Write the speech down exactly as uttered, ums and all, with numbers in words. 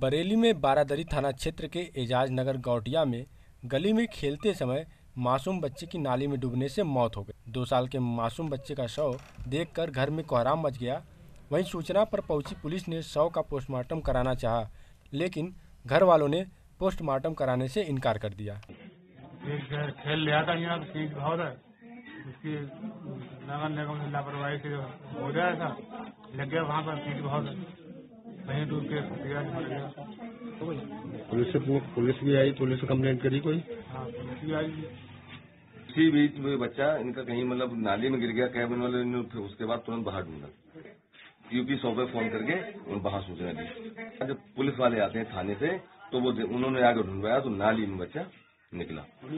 बरेली में बारादरी थाना क्षेत्र के ऐजाज नगर गौटिया में गली में खेलते समय मासूम बच्चे की नाली में डूबने से मौत हो गई। दो साल के मासूम बच्चे का शव देखकर घर में कोहराम मच गया। वहीं सूचना पर पहुंची पुलिस ने शव का पोस्टमार्टम कराना चाहा, लेकिन घर वालों ने पोस्टमार्टम कराने से इनकार कर दिया। एक खेल लिया था यहाँ इसकी लापरवाही से हो गया था, लग गया वहाँ पर वहीं दूर के पुलिस से पुलिस भी आई, पुलिस से कम्प्लेंट करी कोई। हाँ, पुलिस भी आई। इसी बीच में बच्चा इनका कहीं मतलब नाली में गिर गया। कैबिन वाले ने उसके बाद तुरंत बाहर ढूंढा, यूपी सौ पे फोन करके उन बाहर सूचना दी। जब पुलिस वाले आते हैं थाने से तो वो उन्होंने आगे ढूंढवाया तो नाली में बच्चा निकला।